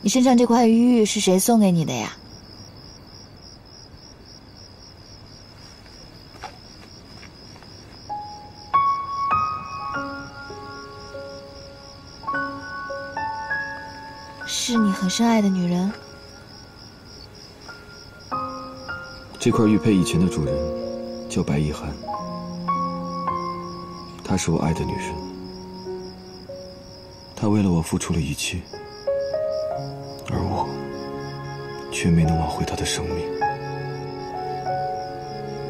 你身上这块玉是谁送给你的呀？是你很深爱的女人。这块玉佩以前的主人叫白亦涵，她是我爱的女人，她为了我付出了一切。 而我却没能挽回他的生命，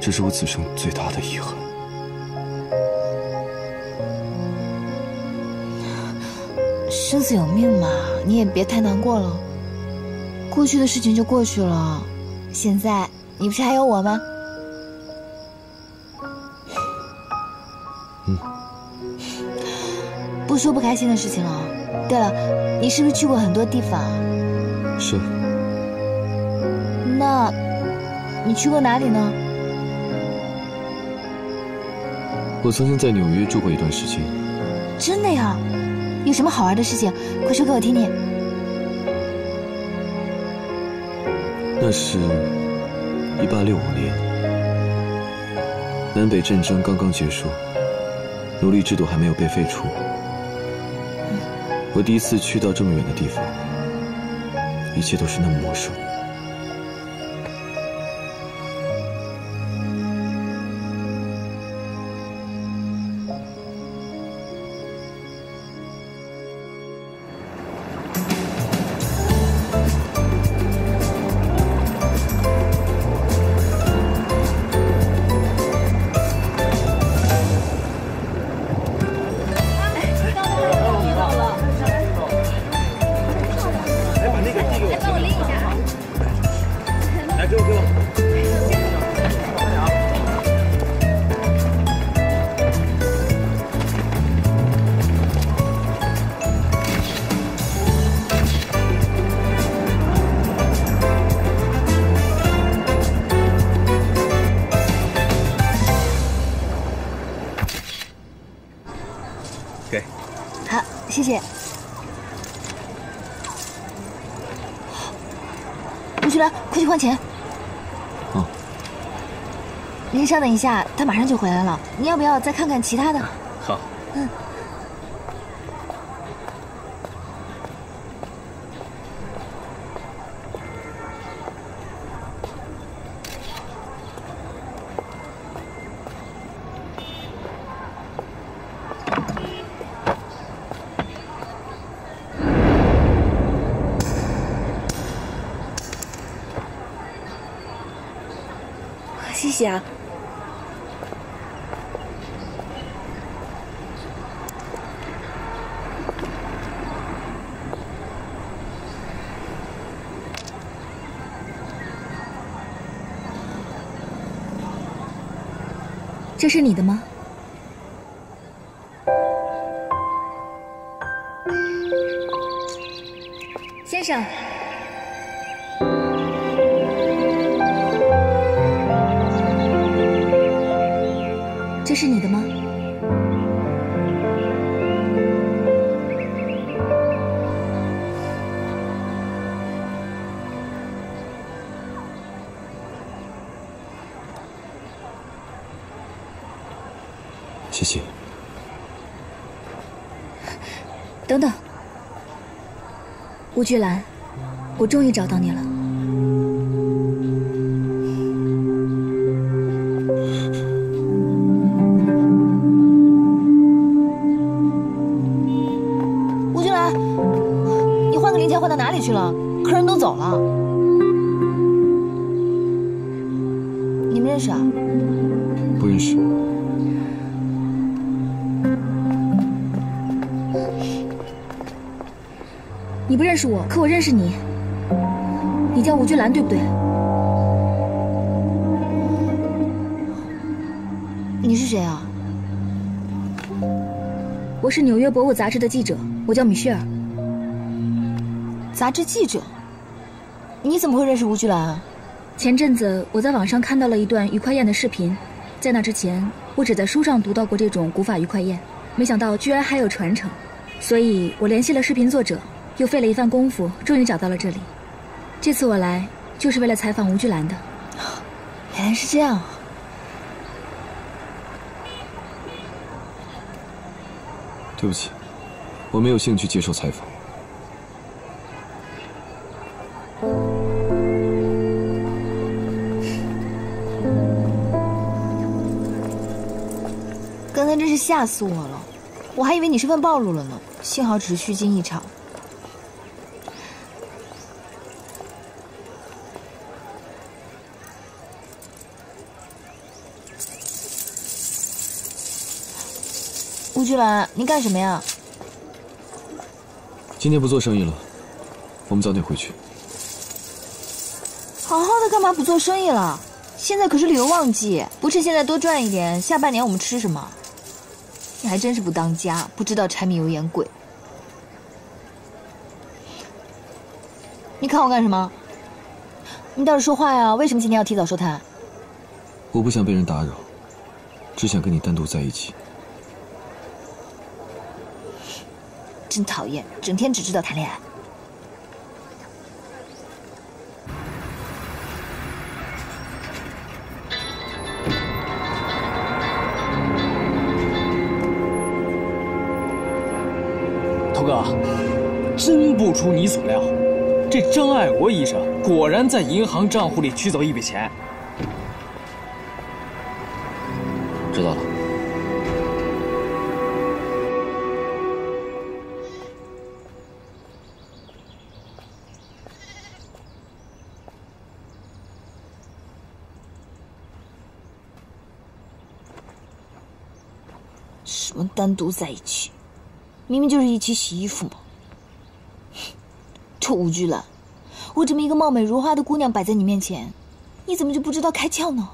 这是我此生最大的遗憾。生死有命嘛，你也别太难过了。过去的事情就过去了，现在你不是还有我吗？嗯。不说不开心的事情了。对了，你是不是去过很多地方啊？ 是。那，你去过哪里呢？我曾经在纽约住过一段时间。真的呀？有什么好玩的事情？快说给我听听。那是1865年，南北战争刚刚结束，奴隶制度还没有被废除。我第一次去到这么远的地方。 一切都是那么陌生。稍等一下，他马上就回来了。你要不要再看看其他的？好。嗯。谢谢啊。 这是你的吗？先生，这是你的吗？谢谢。等等，吴菊兰，我终于找到你了。吴菊兰，你换个零钱换到哪里去了？客人都走了。你们认识啊？不认识。 你不认识我，可我认识你。你叫吴君兰，对不对？你是谁啊？我是《纽约博物》杂志的记者，我叫米歇尔。杂志记者？你怎么会认识吴君兰啊？前阵子我在网上看到了一段余匡燕的视频，在那之前，我只在书上读到过这种古法余匡燕，没想到居然还有传承，所以我联系了视频作者。又费了一番功夫，终于找到了这里。这次我来就是为了采访吴菊兰的。原来是这样啊！对不起，我没有兴趣接受采访。 真是吓死我了，我还以为你身份暴露了呢，幸好只是虚惊一场。吴菊兰，你干什么呀？今天不做生意了，我们早点回去。好好的干嘛不做生意了？现在可是旅游旺季，不趁现在多赚一点，下半年我们吃什么？ 你还真是不当家，不知道柴米油盐贵。你看我干什么？你倒是说话呀！为什么今天要提早收摊？我不想被人打扰，只想跟你单独在一起。真讨厌，整天只知道谈恋爱。不出你所料，这张爱国医生果然在银行账户里取走一笔钱。知道了。什么单独在一起，明明就是一起洗衣服嘛。 臭吴菊兰，我这么一个貌美如花的姑娘摆在你面前，你怎么就不知道开窍呢？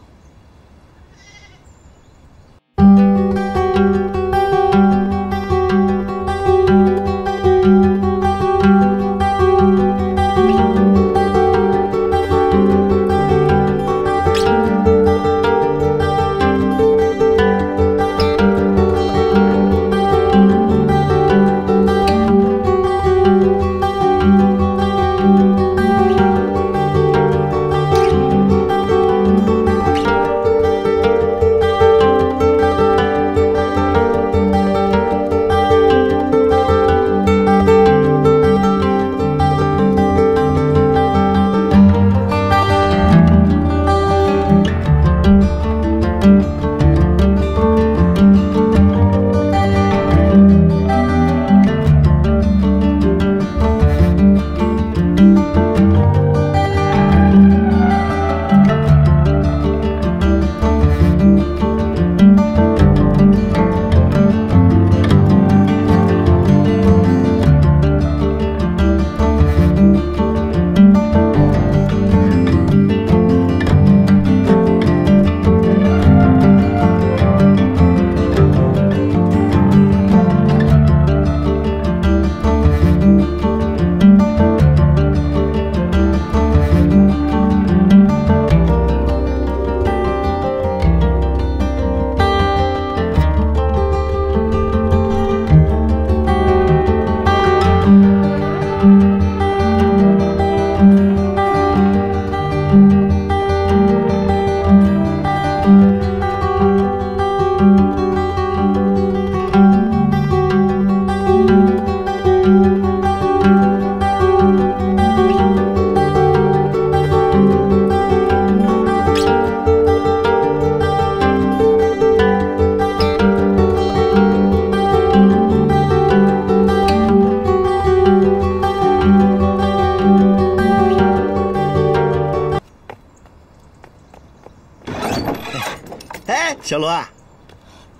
小罗啊，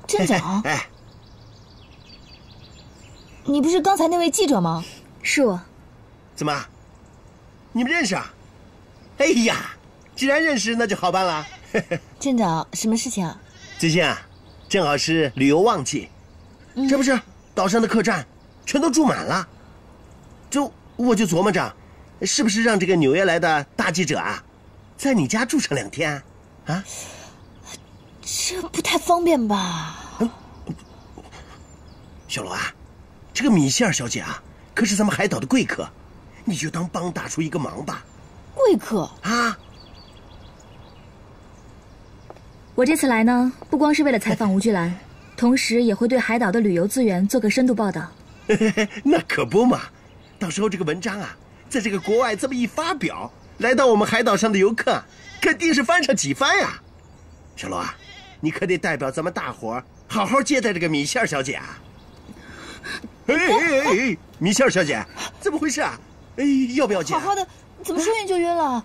站长，哎，你不是刚才那位记者吗？是我。怎么，你们认识啊？哎呀，既然认识，那就好办了。站长，什么事情啊？最近啊，正好是旅游旺季，这不是岛上的客栈全都住满了。我就琢磨着，是不是让这个纽约来的大记者啊，在你家住上2天啊？ 这不太方便吧？小罗啊，这个米线小姐啊，可是咱们海岛的贵客，你就当帮大叔一个忙吧。贵客啊！我这次来呢，不光是为了采访吴菊兰，同时也会对海岛的旅游资源做个深度报道。那可不嘛，到时候这个文章啊，在这个国外这么一发表，来到我们海岛上的游客，肯定是翻上几番呀。小罗啊，你可得代表咱们大伙儿好好接待这个米歇尔小姐啊。 哎，米歇尔小姐，怎么回事啊？哎，要不要见？好好的，怎么说约就约了？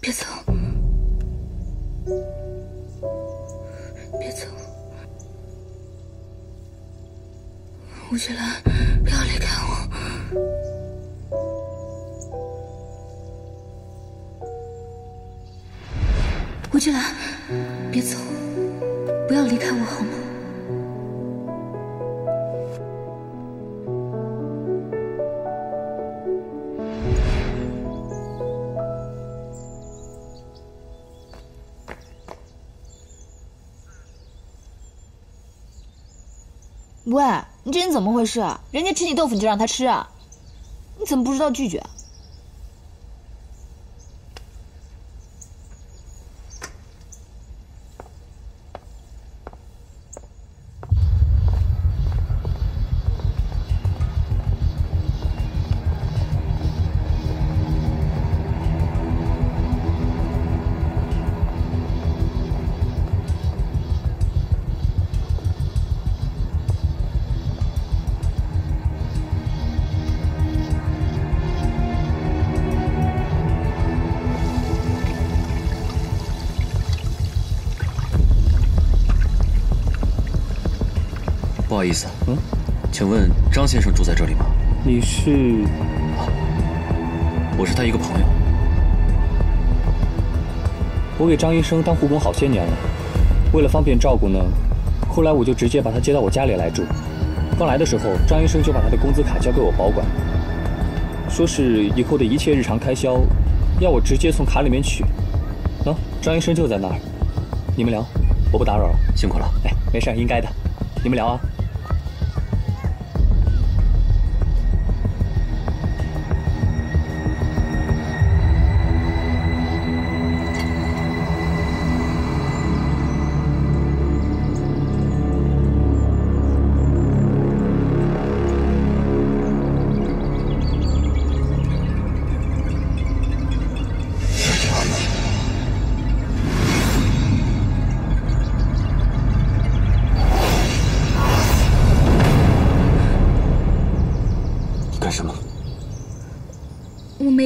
别走，别走。 吴菊兰，不要离开我！吴菊兰，别走，不要离开我好吗？ 喂，你这人怎么回事啊？人家吃你豆腐你就让他吃啊？你怎么不知道拒绝？不好意思，请问张先生住在这里吗？你是？啊，我是他一个朋友。我给张医生当护工好些年了，为了方便照顾呢，后来我就直接把他接到我家里来住。刚来的时候，张医生就把他的工资卡交给我保管，说是以后的一切日常开销，要我直接从卡里面取。喏，张医生就在那儿，你们聊，我不打扰了，辛苦了。哎，没事，应该的，你们聊啊。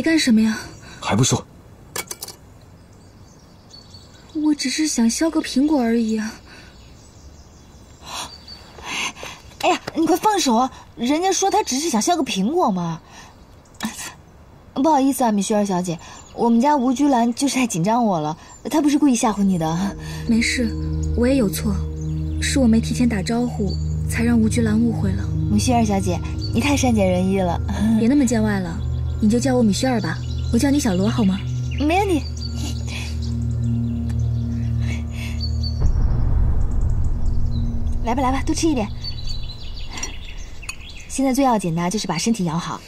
干什么呀？还不说，我只是想削个苹果而已啊！哎呀，你快放手！人家说他只是想削个苹果嘛。不好意思啊，米雪儿小姐，我们家吴菊兰就是太紧张我了，她不是故意吓唬你的。没事，我也有错，是我没提前打招呼，才让吴菊兰误会了。米雪儿小姐，你太善解人意了，别那么见外了。 你就叫我米歇尔吧，我叫你小罗好吗？没问题。来吧来吧，多吃一点。现在最要紧的就是把身体养好。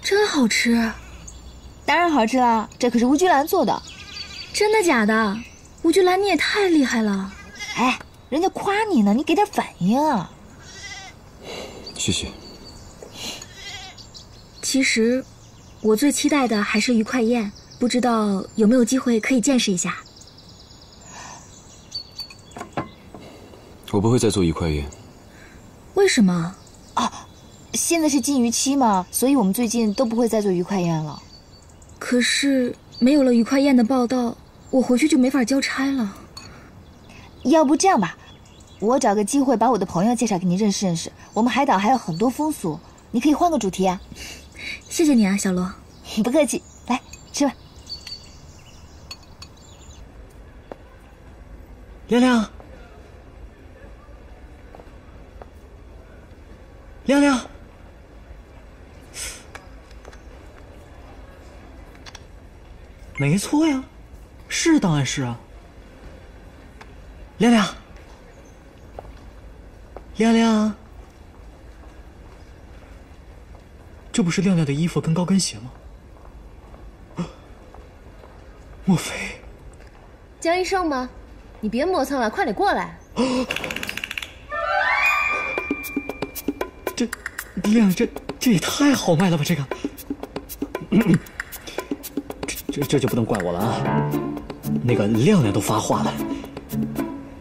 真好吃！当然好吃啦，这可是吴菊兰做的。真的假的？吴菊兰你也太厉害了！哎，人家夸你呢，你给点反应啊！ 谢谢。其实，我最期待的还是鱼快宴，不知道有没有机会可以见识一下。我不会再做鱼快宴。为什么？啊，现在是禁渔期嘛，所以我们最近都不会再做鱼快宴了。可是没有了鱼快宴的报道，我回去就没法交差了。要不这样吧。 我找个机会把我的朋友介绍给您认识认识，我们海岛还有很多风俗，你可以换个主题啊。谢谢你啊，小罗。不客气，来吃吧。亮亮，亮亮，没错呀，是档案室啊。亮亮，亮亮，这不是亮亮的衣服跟高跟鞋吗？啊，莫非？江医生吗？你别磨蹭了，快点过来。啊 亮，这也太好卖了吧！这个，这就不能怪我了啊！那个亮亮都发话了，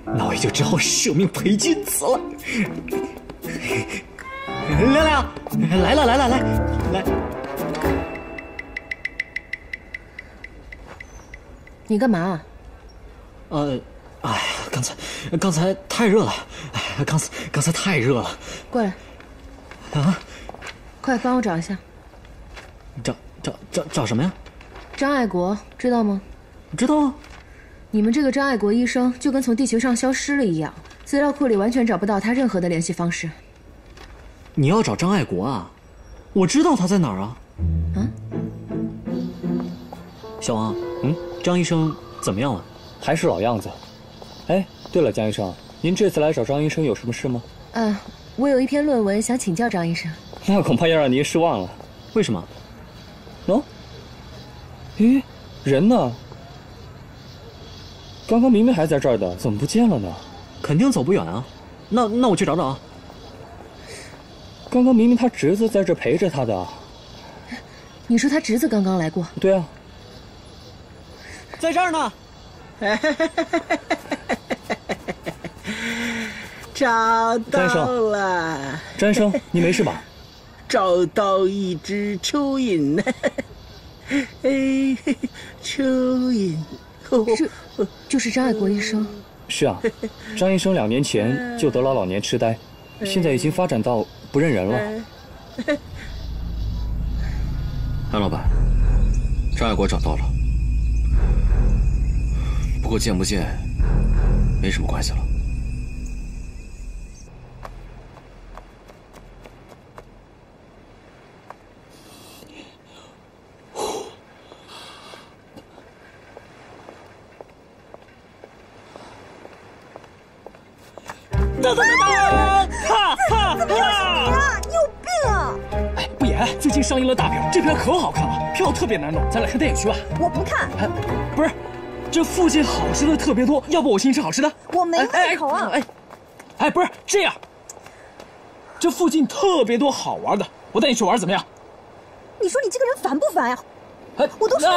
那我也就只好舍命陪君子了。亮亮，来了来了来来，你干嘛？哎，刚才太热了，哎，刚才太热了。过来。 啊！快帮我找一下，找什么呀？张爱国，知道吗？知道啊。你们这个张爱国医生就跟从地球上消失了一样，资料库里完全找不到他任何的联系方式。你要找张爱国啊？我知道他在哪儿啊。啊？小王，张医生怎么样了？还是老样子。哎，对了，江医生，您这次来找张医生有什么事吗？嗯。 我有一篇论文想请教张医生，那恐怕要让您失望了。为什么？喏，咦，人呢？刚刚明明还在这儿的，怎么不见了呢？肯定走不远啊。那我去找找啊。刚刚明明他侄子在这陪着他的。你说他侄子刚刚来过？对啊，在这儿呢。找到了，詹生，你没事吧？找到一只蚯蚓，哎，蚯蚓，就是张爱国医生。是啊，张医生2年前就得了老年痴呆，现在已经发展到不认人了。安老板，张爱国找到了，不过见不见没什么关系了。 最近上映了大片，这片可好看了，票特别难弄，咱俩看电影去吧。我不看，哎，不是，这附近好吃的特别多，要不我请你吃好吃的？我没胃口啊！哎，不是这样，这附近特别多好玩的，我带你去玩怎么样？你说你这个人烦不烦呀？哎，我都说，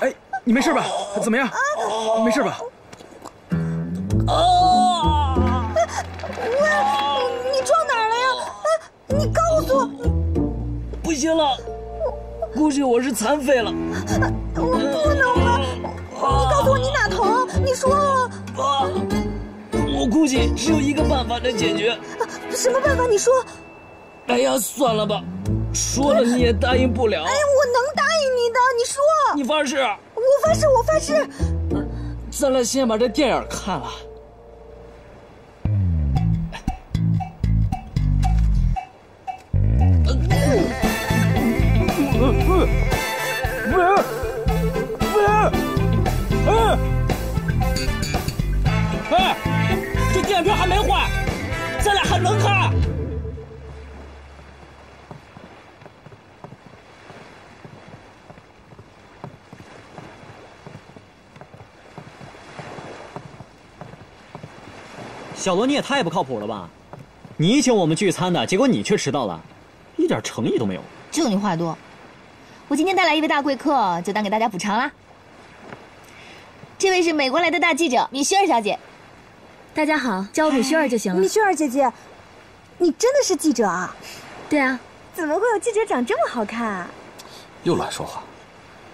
哎，你没事吧？怎么样？没事吧？啊！喂，你撞哪儿？ 你告诉我，不行了，估计我是残废了。我不能了，你告诉我你哪疼？你说啊。我估计只有一个办法能解决。什么办法？你说。哎呀，算了吧，说了你也答应不了。哎呀，我能答应你的，你说。你发誓。我发誓，我发誓。咱俩先把这电影看了。 哎，这电影票还没换，咱俩还能看？小罗，你也太不靠谱了吧！你请我们聚餐的，结果你却迟到了，一点诚意都没有。就你话多。 我今天带来一位大贵客，就当给大家补偿啦。这位是美国来的大记者米歇尔小姐，大家好，叫我米歇尔就行了。米歇尔姐姐，你真的是记者啊？对啊，怎么会有记者长这么好看啊？又乱说话，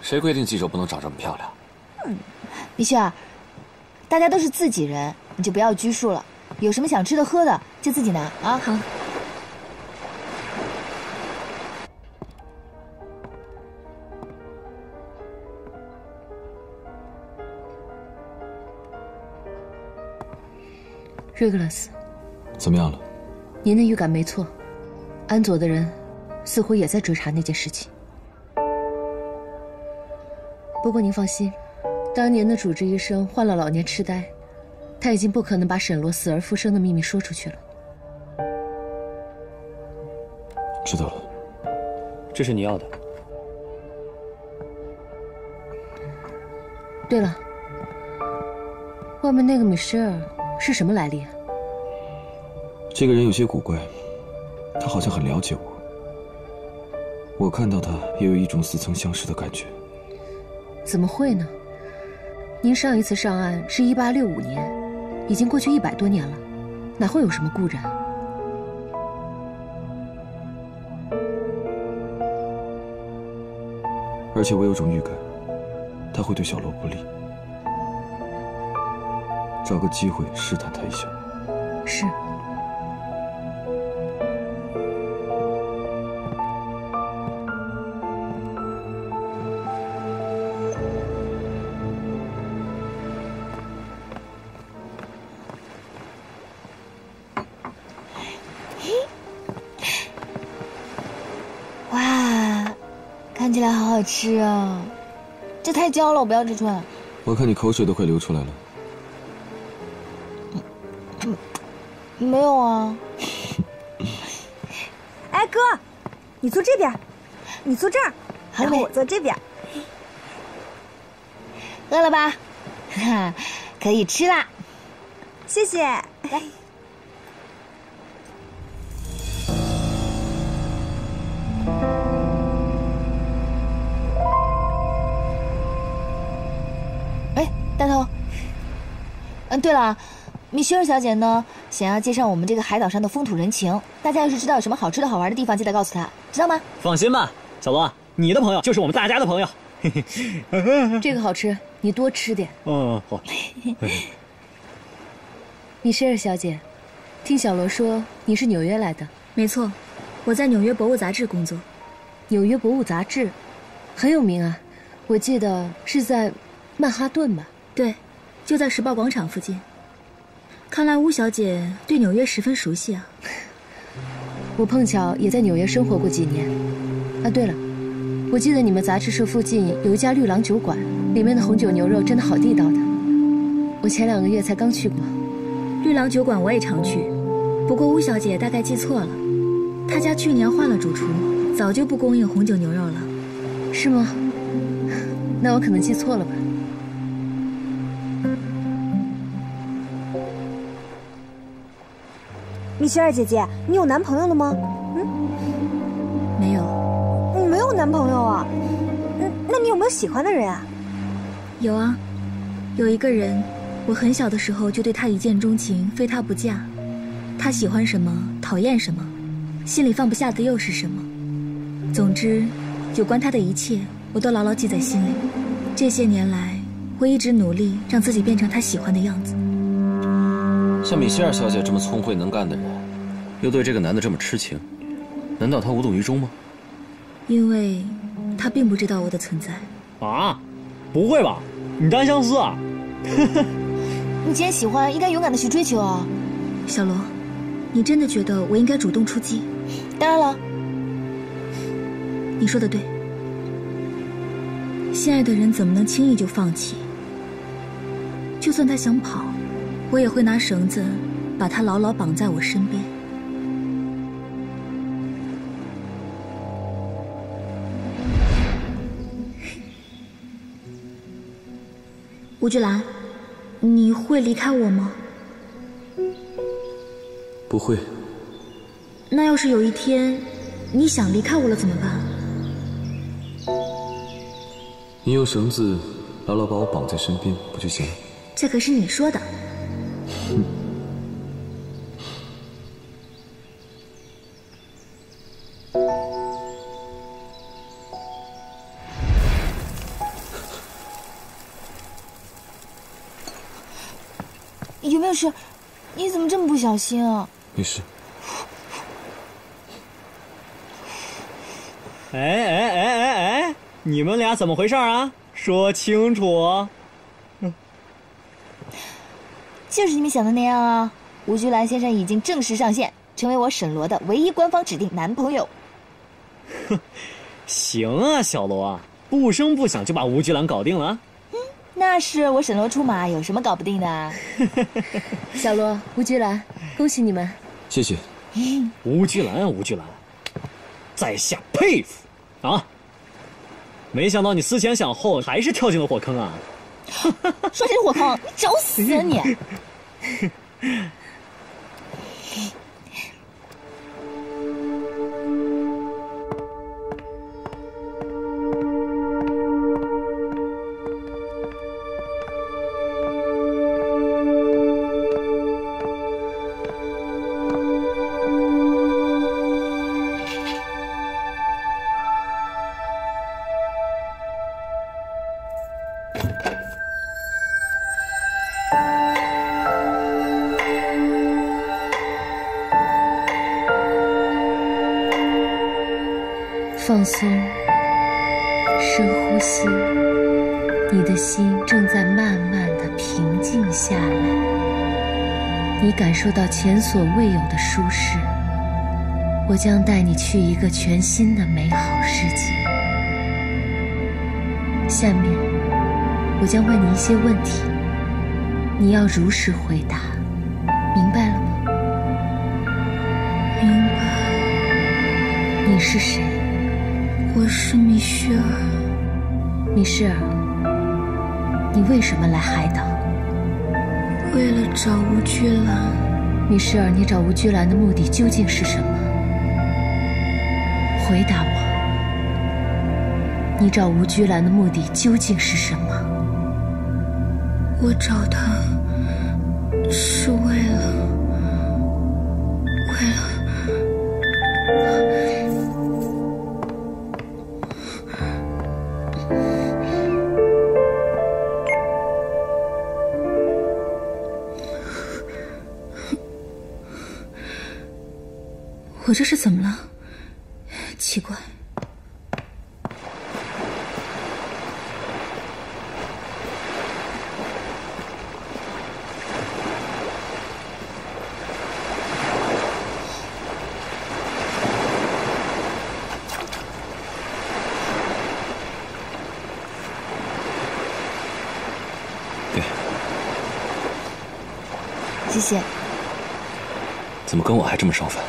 谁规定记者不能长这么漂亮？嗯，米歇尔，大家都是自己人，你就不要拘束了。有什么想吃的喝的就自己拿啊。好。 Regulus，怎么样了？您的预感没错，安佐的人似乎也在追查那件事情。不过您放心，当年的主治医生患了老年痴呆，他已经不可能把沈罗死而复生的秘密说出去了。知道了，这是你要的。对了，外面那个米歇尔是什么来历啊？这个人有些古怪，他好像很了解我。我看到他也有一种似曾相识的感觉。怎么会呢？您上一次上岸是1865年，已经过去100多年了，哪会有什么故人？而且我有种预感，他会对小楼不利。找个机会试探他一下。是。看起来好好吃啊！这太焦了，我不要吃醋。我看你口水都快流出来了。没有啊。哎，哥，你坐这边，你坐这儿，然后我坐这边。饿了吧？可以吃啦。谢谢。来。 大头，对了，米歇尔小姐呢，想要介绍我们这个海岛上的风土人情。大家要是知道有什么好吃的好玩的地方，记得告诉她，知道吗？放心吧，小罗，你的朋友就是我们大家的朋友。这个好吃，你多吃点。嗯，好。米歇尔小姐，听小罗说你是纽约来的？没错，我在纽约博物杂志工作。纽约博物杂志很有名啊，我记得是在曼哈顿吧？ 对，就在时报广场附近。看来吴小姐对纽约十分熟悉啊。我碰巧也在纽约生活过几年。啊，对了，我记得你们杂志社附近有一家绿廊酒馆，里面的红酒牛肉真的好地道的。我前2个月才刚去过。绿廊酒馆我也常去，不过吴小姐大概记错了，她家去年换了主厨，早就不供应红酒牛肉了。是吗？那我可能记错了吧。 米歇尔姐姐，你有男朋友了吗？嗯，没有。你没有男朋友啊？嗯，那你有没有喜欢的人啊？有啊，有一个人，我很小的时候就对他一见钟情，非他不嫁。他喜欢什么，讨厌什么，心里放不下的又是什么？总之，有关他的一切，我都牢牢记在心里。这些年来，我一直努力让自己变成他喜欢的样子。 像米歇尔小姐这么聪慧能干的人，又对这个男的这么痴情，难道她无动于衷吗？因为她并不知道我的存在。啊，不会吧？你单相思啊？你既然喜欢，应该勇敢的去追求啊。小罗，你真的觉得我应该主动出击？当然了。你说的对，心爱的人怎么能轻易就放弃？就算他想跑。 我也会拿绳子把他牢牢绑在我身边。吴菊兰，你会离开我吗？不会。那要是有一天你想离开我了怎么办？你用绳子牢牢把我绑在身边，不就行了？这可是你说的。 有没有事？你怎么这么不小心啊？没事。哎！你们俩怎么回事啊？说清楚。 就是你们想的那样啊！吴菊兰先生已经正式上线，成为我沈罗的唯一官方指定男朋友。哼，行啊，小罗啊，不声不响就把吴菊兰搞定了。嗯，那是我沈罗出马，有什么搞不定的啊？小罗，吴菊兰，恭喜你们！谢谢。吴菊兰，吴菊兰，在下佩服啊！没想到你思前想后，还是跳进了火坑啊！说谁是火坑？你找死啊你！ 放松，深呼吸，你的心正在慢慢的平静下来，你感受到前所未有的舒适。我将带你去一个全新的美好世界。下面，我将问你一些问题，你要如实回答，明白了吗？明白。你是谁？ 我是米歇尔。米歇尔，你为什么来海岛？为了找吴菊兰。米歇尔，你找吴菊兰的目的究竟是什么？回答我。你找吴菊兰的目的究竟是什么？我找她是为了。 我这是怎么了？奇怪。给。谢谢。怎么跟我还这么上反？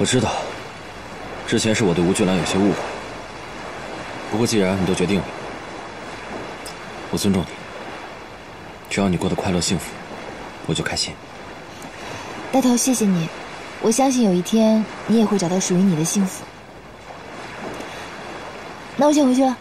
我知道，之前是我对吴菊兰有些误会。不过既然你都决定了，我尊重你。只要你过得快乐幸福，我就开心。大头，谢谢你，我相信有一天你也会找到属于你的幸福。那我先回去了。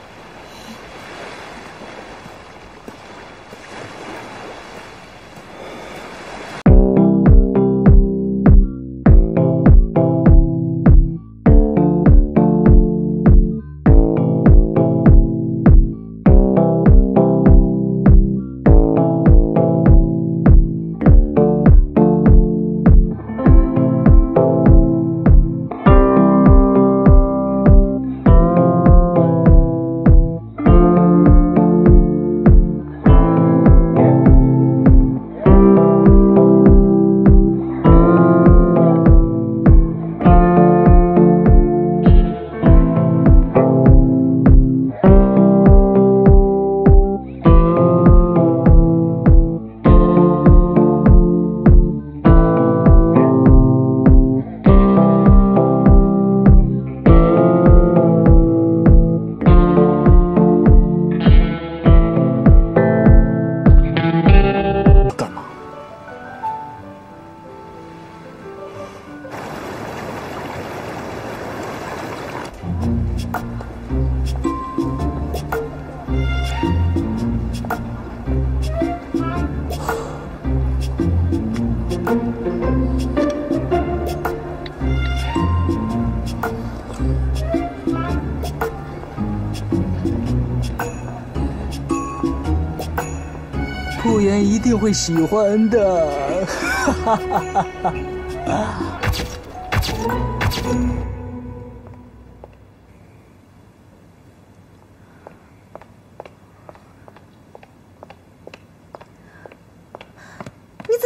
顾言一定会喜欢的，哈哈哈哈哈！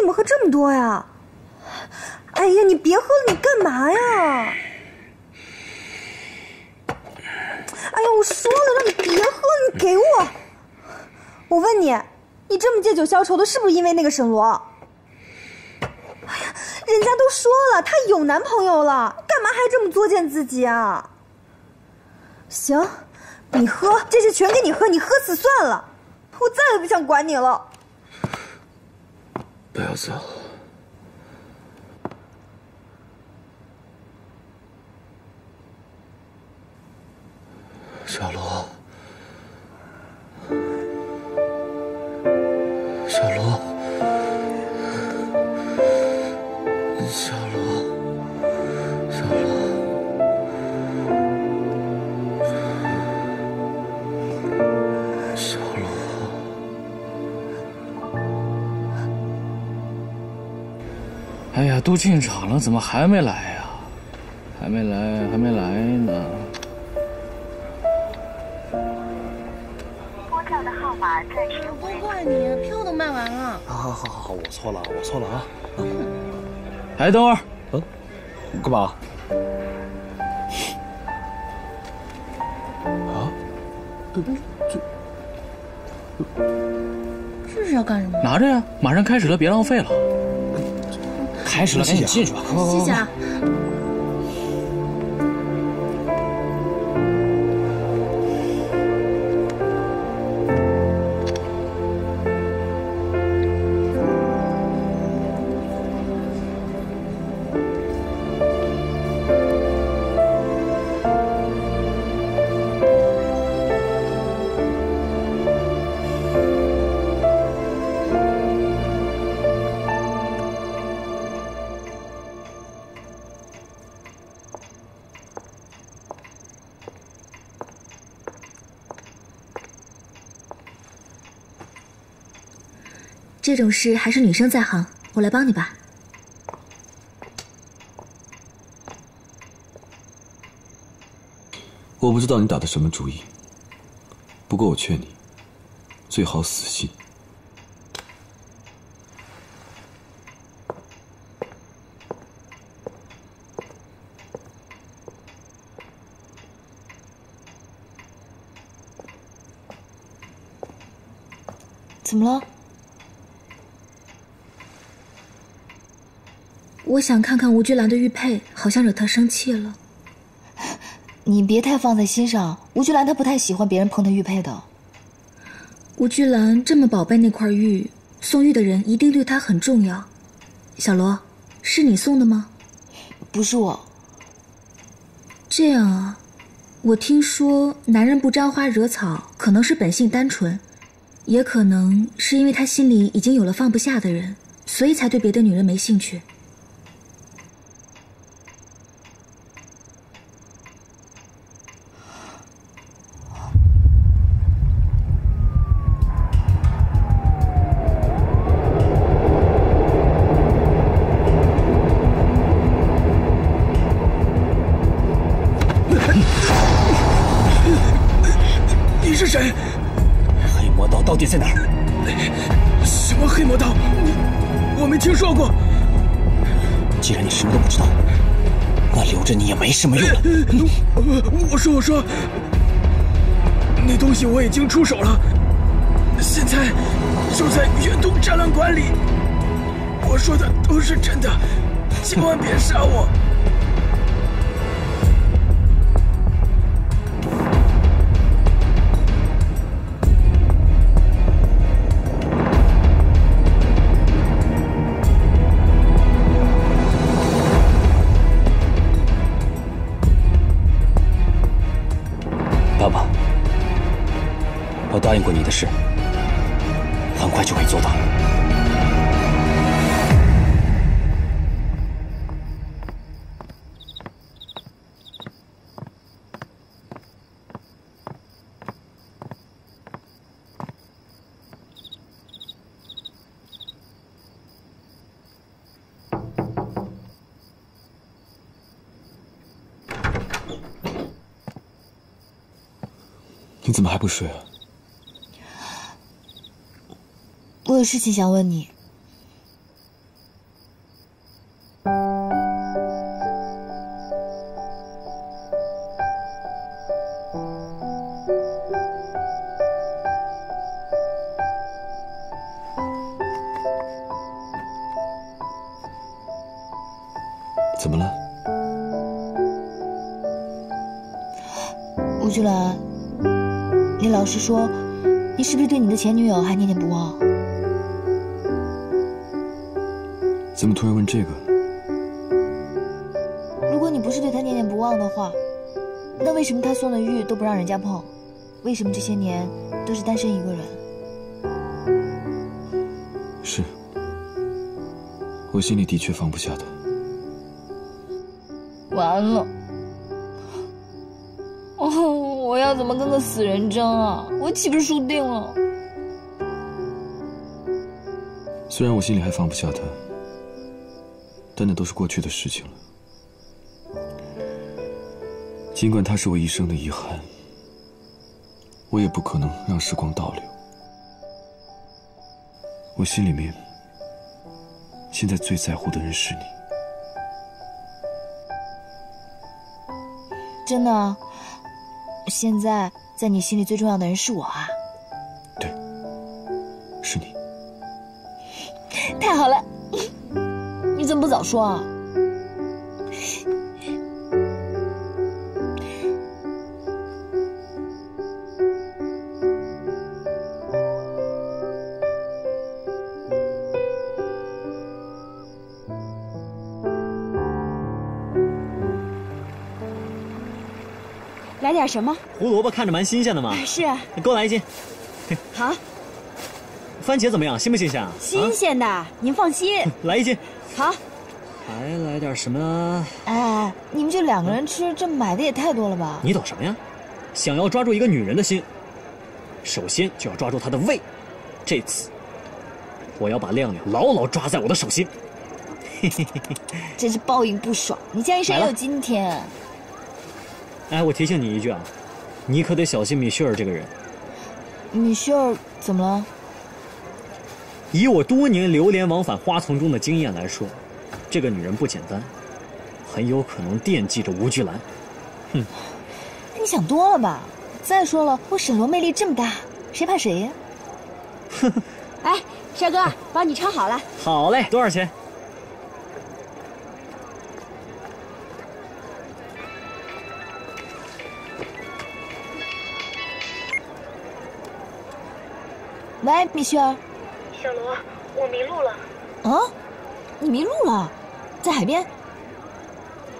怎么喝这么多呀？哎呀，你别喝了，你干嘛呀？哎呀，我说了让你别喝，你给我！我问你，你这么借酒消愁的，是不是因为那个沈罗？哎呀，人家都说了，她有男朋友了，干嘛还这么作践自己啊？行，你喝，这次全给你喝，你喝死算了，我再也不想管你了。不要走。 小罗，小罗，小罗，小罗，小罗！哎呀，都进场了，怎么还没来呀？还没来，还没来呢。 不怪你，票都卖完了。好，我错了啊！哎，等会儿，嗯，干嘛？啊？这是要干什么？拿着呀，马上开始了，别浪费了。开始了，赶紧进去吧。谢谢啊。 这种事还是女生在行，我来帮你吧。我不知道你打的什么主意，不过我劝你，最好死心。怎么了？ 我想看看吴菊兰的玉佩，好像惹她生气了。你别太放在心上，吴菊兰她不太喜欢别人碰她玉佩的。吴菊兰这么宝贝那块玉，送玉的人一定对她很重要。小罗，是你送的吗？不是我。这样啊，我听说男人不沾花惹草，可能是本性单纯，也可能是因为他心里已经有了放不下的人，所以才对别的女人没兴趣。 什么用了？我说，那东西我已经出手了，现在就在远东展览馆里。我说的都是真的，千万别杀我！答应过你的事，很快就会做到。你怎么还不睡啊？ 我有事情想问你，怎么了？吴菊兰，你老实说，你是不是对你的前女友还念念不忘？怎么突然问这个？如果你不是对她念念不忘的话，那为什么她送的玉都不让人家碰？为什么这些年都是单身一个人？ 是，我心里的确放不下他。完了，我要怎么跟个死人争啊？我岂不是输定了？虽然我心里还放不下他，但那都是过去的事情了。尽管他是我一生的遗憾，我也不可能让时光倒流。 我心里面现在最在乎的人是你，真的。现在在你心里最重要的人是我啊？对，是你。太好了，你怎么不早说啊？来点什么？胡萝卜看着蛮新鲜的嘛。是啊，给我来一斤。好。番茄怎么样？新不新鲜啊？新鲜的，您放心。来一斤。好。还来点什么？哎，你们就两个人吃，这买的也太多了吧？你懂什么呀？想要抓住一个女人的心，首先就要抓住她的胃。这次，我要把亮亮牢牢抓在我的手心。嘿嘿嘿嘿，真是报应不爽！你江一山也有今天。 哎，我提醒你一句啊，你可得小心米歇尔这个人。米歇尔怎么了？以我多年流连往返花丛中的经验来说，这个女人不简单，很有可能惦记着吴菊兰。哼，你想多了吧？再说了，我沈罗魅力这么大，谁怕谁呀？呵呵。哎，帅哥，帮你抄好了。好嘞，多少钱？ 喂，米歇尔，小罗，我迷路了。啊，你迷路了，在海边。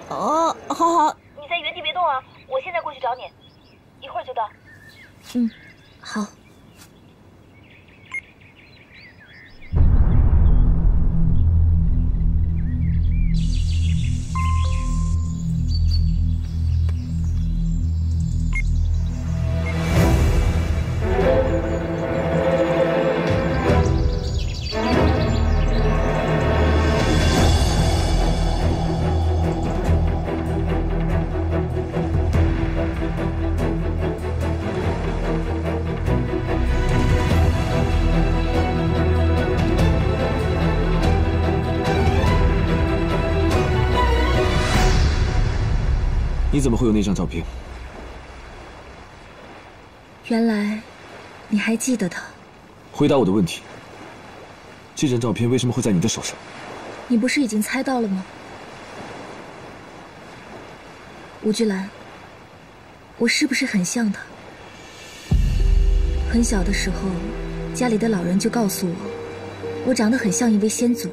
哦，好好，你在原地别动啊，我现在过去找你，一会儿就到。嗯，好。你怎么会有那张照片？原来，你还记得他。回答我的问题。这张照片为什么会在你的手上？你不是已经猜到了吗？吴菊兰，我是不是很像他？很小的时候，家里的老人就告诉我，我长得很像一位先祖。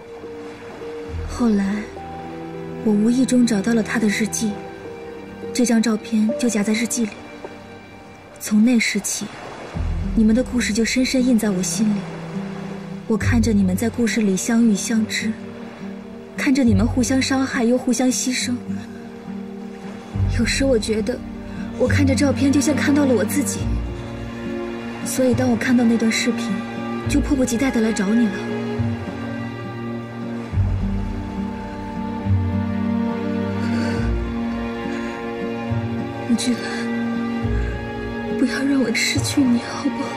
后来，我无意中找到了他的日记。 这张照片就夹在日记里。从那时起，你们的故事就深深印在我心里。我看着你们在故事里相遇相知，看着你们互相伤害又互相牺牲。有时我觉得，我看着照片就像看到了我自己。所以当我看到那段视频，就迫不及待地来找你了。 菊兰，不要让我失去你，好不好？